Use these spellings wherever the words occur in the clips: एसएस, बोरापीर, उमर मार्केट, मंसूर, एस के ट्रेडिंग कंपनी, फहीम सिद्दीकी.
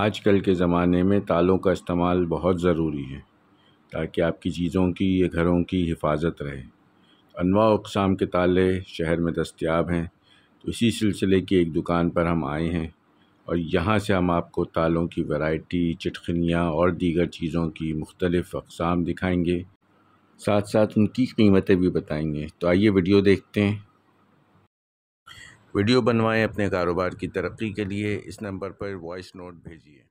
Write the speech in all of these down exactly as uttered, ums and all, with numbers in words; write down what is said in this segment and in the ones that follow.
आजकल के ज़माने में तालों का इस्तेमाल बहुत ज़रूरी है ताकि आपकी चीज़ों की या घरों की हिफाजत रहे। अनवा अक़साम के ताले शहर में दस्तयाब हैं, तो इसी सिलसिले की एक दुकान पर हम आए हैं और यहाँ से हम आपको तालों की वैरायटी, चिटखनियाँ और दीगर चीज़ों की मुख्तलिफ़ अक़साम दिखाएँगे, साथ साथ उनकी कीमतें भी बताएँगे। तो आइए वीडियो देखते हैं। वीडियो बनवाएं अपने कारोबार की तरक्की के लिए। इस नंबर पर वॉइस नोट भेजिए।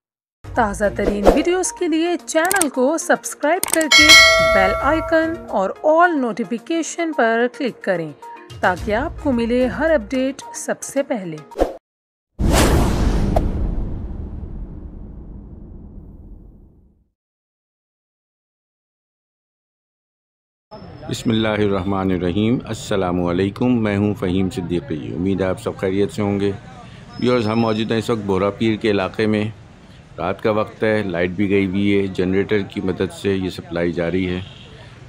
ताज़ा तरीन वीडियोस के लिए चैनल को सब्सक्राइब करके बेल आइकन और ऑल नोटिफिकेशन पर क्लिक करें ताकि आपको मिले हर अपडेट सबसे पहले। बिस्मिल्लाहिर्रहमानिर्रहीम। अस्सलामु अलैकुम। मैं हूं फहीम सिद्दीकी। उम्मीद है आप सब खैरियत से होंगे। व्यूअर्स, हम मौजूद हैं इस वक्त बोरापीर के इलाके में। रात का वक्त है, लाइट भी गई हुई है, जनरेटर की मदद से ये सप्लाई जारी है।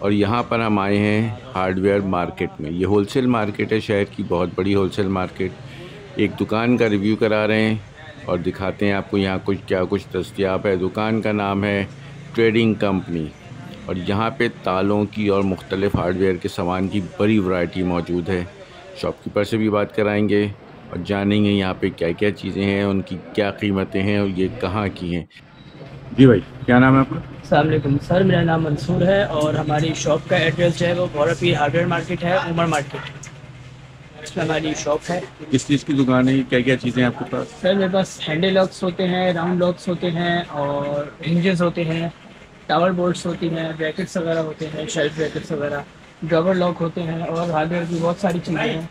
और यहाँ पर हम आए हैं हार्डवेयर मार्केट में। ये होलसेल मार्केट है, शहर की बहुत बड़ी होलसेल मार्केट। एक दुकान का रिव्यू करा रहे हैं और दिखाते हैं आपको यहाँ कुछ क्या कुछ दस्तियाब है। दुकान का नाम है ट्रेडिंग कंपनी और यहाँ पे तालों की और मुख्तलिफ़ हार्डवेयर के सामान की बड़ी वैरायटी मौजूद है। शॉपकीपर से भी बात कराएंगे और जानेंगे यहाँ पे क्या क्या चीज़ें हैं, उनकी क्या कीमतें हैं और ये कहाँ की हैं। जी भाई, क्या नाम है आपका? अस्सलाम वालेकुम सर, मेरा नाम मंसूर है और हमारी शॉप का एड्रेस जो है वो बोरापीर हार्डवेयर मार्केट है, उमर मार्केट। हमारी शॉप है। किस चीज़ की दुकान है, क्या क्या चीज़ें आपके पास? सर मेरे पास हैंडे लॉक्स होते हैं, राउंड लॉक्स होते हैं और हिंजेस होते हैं, टावर बोर्ड्स होती हैं, ब्रैकेट्स वगैरह होते हैं, शेल्फ ब्रैकेट्स वगैरह, ड्रॉवर लॉक होते हैं और हार्डवेयर की बहुत सारी चीज़ें हैं।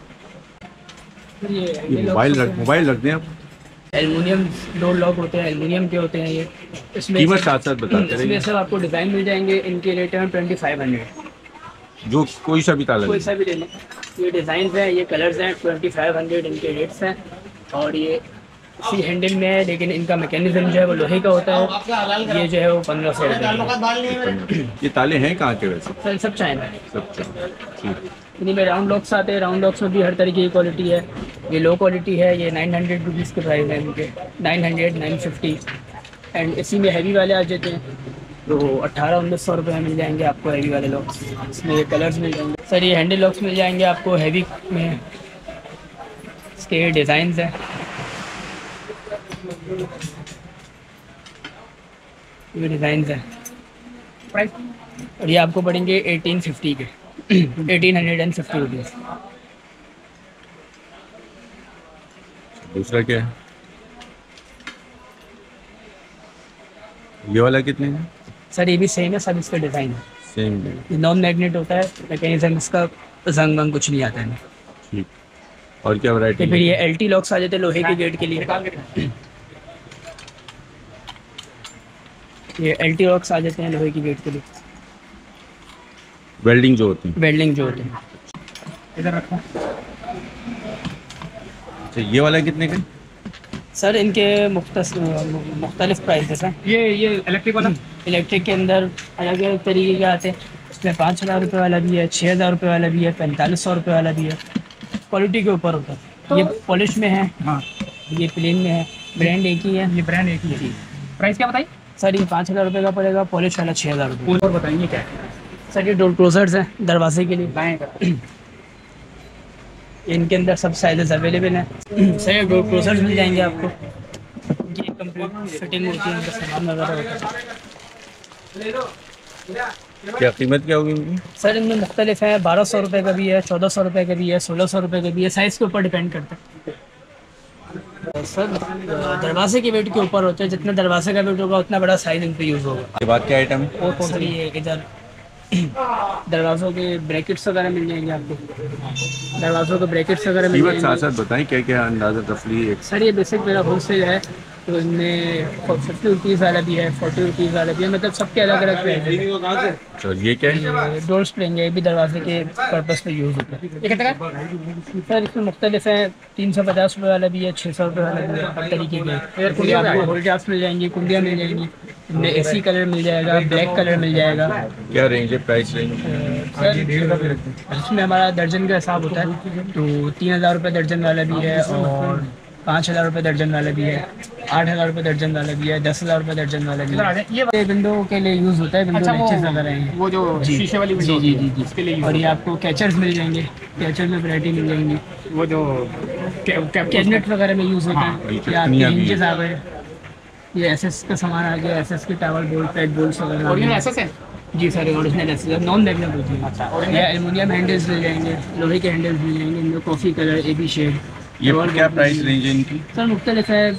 ये मोबाइल मोबाइल रख दें आप। एलुमिनियम डोर लॉक होते हैं, एलुमिनियम के होते हैं ये। इसमें साथ साथ बताते हैं, इसमें सब आपको डिज़ाइन मिल जाएंगे। इनके रेट हैं ट्वेंटी फाइव हंड्रेड, जो कोई सा भी ताला कोई सा भी ले लें। ये डिज़ाइन हैं, ये कलर्स हैं, ट्वेंटी फाइव हंड्रेड इनके रेट्स हैं। और ये इसी हैंडल में है, लेकिन इनका मैकेनिज्म जो है वो लोहे का होता है। ये जो है वो पंद्रह सौ रुपये। ये ताले हैं कहाँ के वैसे? सर सब चाइना है, सब चाइना। इन्हीं में राउंड लॉक्स आते हैं, राउंड लॉक्स में भी हर तरीके की क्वालिटी है। ये लो क्वालिटी है, ये नाइन हंड्रेड रुपीज़ के प्राइस है इनके, nine hundred, nine fifty. And इसी में हैवी वाले आ जाते हैं तो अट्ठारह उन्नीस सौ रुपये में मिल जाएंगे आपको हैवी वाले लॉक्स। इसमें ये कलर्स मिल जाएंगे सर, ये हैंडल लॉक्स मिल जाएंगे आपको हैवी में। इसके डिज़ाइन हैं, ये डिज़ाइन है। और ये आपको पड़ेंगे एटीन फिफ्टी के, एटीन फिफ्टी रुपीस। दूसरा क्या है? ये वाला कितने है सर? ये भी सेम है, सब इसका डिज़ाइन है, सेम है। नॉन मैग्नेट होता है, मैकेनिज्म इसका जंग वंग कुछ नहीं आता है। ठीक। और क्या वैरायटी? फिर ये एलटी लॉक्स आ जाते हैं लोहे के गेट के लिए। ये एलटी लॉक्स आ जाते हैं लोहे के गेट के लिए, वेल्डिंग जो होती है, वेल्डिंग जो होती है। इधर रखो। अच्छा, ये वाला कितने का सर? इनके मुख्तलिफ प्राइस है सर। ये ये इलेक्ट्रिक वाला, इलेक्ट्रिक के अंदर अलग अलग तरीके के आते हैं। इसमें पाँच हज़ार रुपये वाला भी है, छः हज़ार रुपये वाला भी है, पैंतालीस सौ रुपये वाला भी है। क्वालिटी के ऊपर होता है। तो ये पॉलिश में है, हाँ ये प्लेन में है, ब्रांड एक ही है। ये ब्रांड एक ही है। प्राइस क्या बताइए सर? ये पाँच हज़ार रुपये का पड़ेगा, पॉलिश वाला छः हज़ार रुपये। और बताइए क्या है सर? ये डोर क्लोजर्स हैं दरवाजे के लिए, बाएँ का। इनके अंदर सब साइजेस अवेलेबल हैं सर। ये डोर क्लोजर्स मिल जाएंगे आपको, ये कम्प्लीट फिटिंग होती है, इनका सामान वगैरह होता है। क्या कीमत क्या होगी इनकी सर? इनमें मुख्तलिफ है, बारह सौ रुपये का भी है, चौदह सौ रुपये का भी है, सोलह सौ रुपये का भी है। साइज़ के ऊपर डिपेंड करता है सर। दरवाजे के वेट के ऊपर होता है, जितना दरवाजे का वेट होगा उतना बड़ा साइज़ इन पर यूज़ होगा। ये बात क्या आइटम है? और कौन सा? ये इधर दरवाज़ों के ब्रैकेट्स वगैरह मिल जाएंगे आपको, दरवाज़ों के ब्रैकेट्स वगैरह मिल जाएंगे। साथ साथ बताएँ क्या क्या अंदाज़ा तफरी सर? ये बेसिक मेरा होलसेल है, तो इनमें फिफ्टी रुपीज़ वाला भी है, फोर्टी रुपीज़ वाला भी है, मतलब सबके अलग अलग प्राइस है। तो ये क्या है? डोर स्प्रिंग है, ये भी दरवाजे के पर्पज़ पे यूज़ होता है। ये कितना सर? इसमें मुख्तलिफ है, तीन सौ पचास रुपये वाला भी है, छः सौ रुपये वाला भी है, हर तरीके के। आपको होल ग्लास मिल जाएंगी, कुंडियाँ मिल जाएंगी, इनमें ए सी कलर मिल जाएगा, ब्लैक कलर मिल जाएगा। क्या रेंज है, प्राइस रेंज सर? इसमें हमारा दर्जन का हिसाब होता है, तो तीन हज़ार रुपये दर्जन वाला भी है और पाँच हज़ार रुपये दर्जन वाले भी है, आठ हज़ार रुपये दर्जन वाले भी है, दस हज़ार रुपये दर्जन वाले भी है। ये विंडो के लिए यूज़ होता है, विंडो अच्छे से लगा रहे हैं वो जो शीशे वाली विंडो। जी जी जी, इसके लिए। और ये आपको कैचर्स मिल जाएंगे, कैचर में वैरायटी मिल जाएंगी, वो जो कैबिनेट वगैरह में यूज़ होता है। आपके हिंजेस आ गए, ये एसएस का सामान आ गया, एसएस के टावर बोल्ट, पैड बोल्ट्स वगैरह। ओरिजिनल एसएस है? जी sir, original एसएस, non magnet होती है। अच्छा, और ये एल्युमिनियम हैंडल्स मिल जाएंगे, लोहे के हैंडल्स मिल जाएंगे, इनमें coffee colour, A B shade. ये और क्या प्राइस रेंज है इनकी? सर मुख्तलिफ है,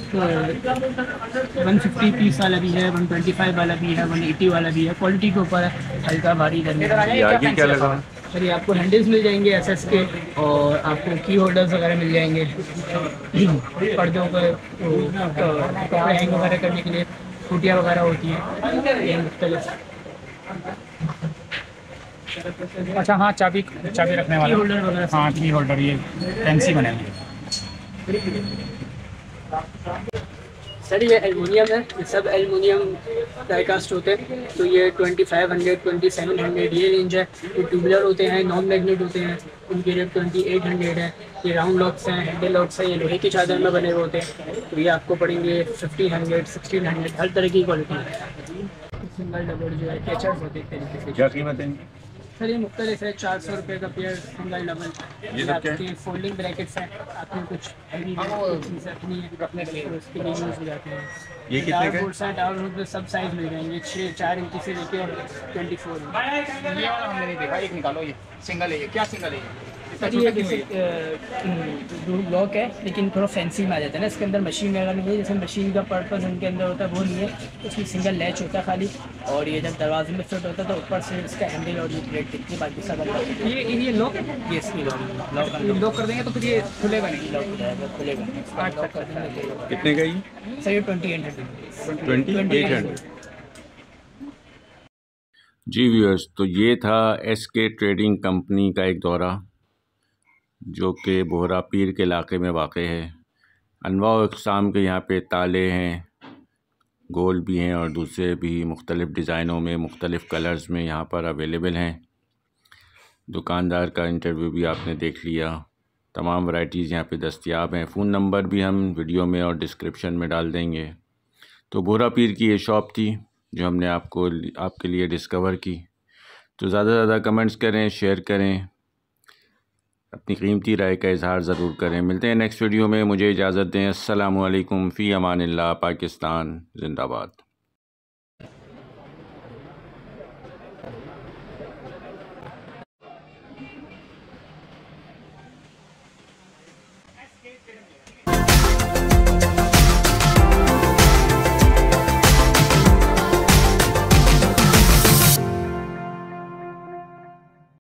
वन फिफ्टी पीस वाला भी है, वन ट्वेंटी फाइव वाला भी है, वन एटी वाला भी है, क्वालिटी के ऊपर हल्का भारी करना। सर ये आपको हैंडल्स मिल जाएंगे एसएस के, और आपको की होल्डर्स वगैरह मिल जाएंगे पर्दों पर कपड़े हैंग वगैरह करने के लिए, खुटिया वगैरह होती हैं। अच्छा हाँ, चाबी चाबी रखने वाला होल्डर वगैरह। हाँ की होल्डर, ये फैंसी बनेंगे। सर ये एलुमिनियम है, ये सब एलुमिनियम डाइकास्ट होते हैं। तो ये twenty five hundred, twenty seven hundred ये रेंज है। ये ट्यूबुलर होते हैं, नॉन मैग्नेट होते हैं, उनके रेट ट्वेंटी एट हंड्रेड है। ये राउंड लॉक्स हैं, हैंडल लॉक्स हैं, ये लोहे की चादर में बने होते हैं। तो ये आपको पड़ेंगे फिफ्टीन हंड्रेड, सिक्सटीन हंड्रेड, हर तरह की क्वालिटी है। सिंगल डबल जो है कैचर्स होते हैं तरीके से। कीमत सर ये मुख्तलिफ है, चार सौ रुपये का पेयर सिंगल डबल। ये आपके फोल्डिंग ब्रैकेट्स हैं, आपको कुछ चीज़ रखनी है रखने के लिए उसके लिए यूज़ हो जाते हैं। ये कितने का बोर्ड्स हैं? टावर बोर्ड सब साइज़ मिल जाएंगे, छः चार इंची से लेकर ट्वेंटी फोर। ये वाला हमने नहीं देखा, एक निकालो। ये सिंगल है, ये क्या सिंगल है? सर ये जैसे ब्लॉक है लेकिन थोड़ा फैंसी में आ जाता है ना, इसके अंदर मशीन वगैरह नहीं है। जैसे मशीन का पर्पज़ इनके अंदर होता है वो नहीं है, उसमें सिंगल लैच होता है खाली। और ये जब दरवाजे में फिट होता है तो ऊपर से इसका हैंडल और ये प्लेट दिखती है, बाकी सब अलग। ये ये लॉक ये इसकी लॉक लॉक लॉक कर देंगे तो फिर ये खुलेगा नहीं, लॉक हो जाएगा, खुलेगा नहीं। कितने का ये? सर ये twenty eight hundred twenty eight hundred जी व्यूअर्स, तो ये था एस के ट्रेडिंग कंपनी का एक दौरा जो कि बोरापीर के इलाके में वाक़ है। अनवाओ अक़साम के यहाँ पे ताले हैं, गोल भी हैं और दूसरे भी मुख्तलिफ़ डिज़ाइनों में, मुख्तलिफ़ कलर्स में यहाँ पर अवेलेबल हैं। दुकानदार का इंटरव्यू भी आपने देख लिया, तमाम वैरायटीज़ यहाँ पे दस्तियाब हैं। फ़ोन नंबर भी हम वीडियो में और डिस्क्रिप्शन में डाल देंगे। तो बोरापीर की ये शॉप थी जो हमने आपको आपके लिए डिस्कवर की। तो ज़्यादा से ज़्यादा कमेंट्स करें, शेयर करें, अपनी कीमती राय का इजहार ज़रूर करें। मिलते हैं नेक्स्ट वीडियो में, मुझे इजाज़त दें। अस्सलामु अलैकुम, फ़ी अमानिल्लाह, पाकिस्तान जिंदाबाद।